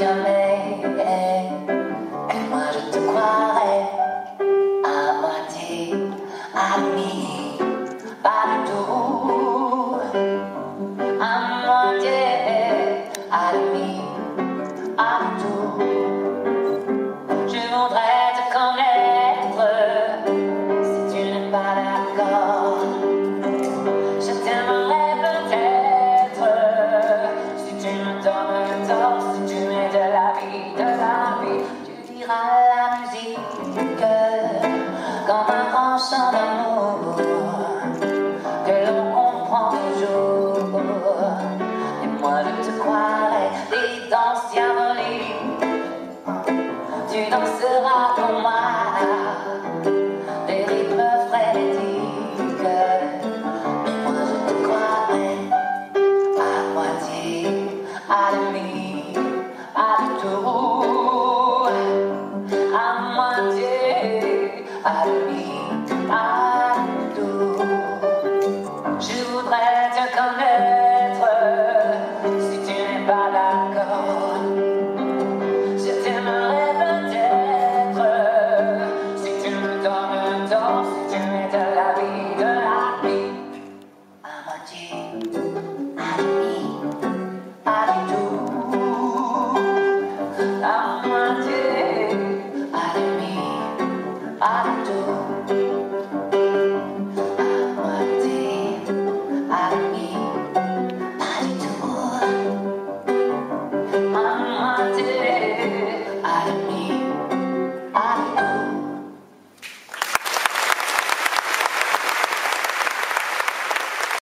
전에 and wanted to cry. I'm a deep, I mean, I do. I'm a deep, I mean, I do. Je voudrais te connaître si tu n'es pas d'accord. Je t'aimerais peut-être si tu me donnes le temps. Chant d'amour que l'on comprend toujours. Et moi je te croirais des danses diaboliques. Tu danseras pour moi des rythmes frénétiques. Et moi je te croirais à moitié, à demi, à tout. À moitié, à demi. I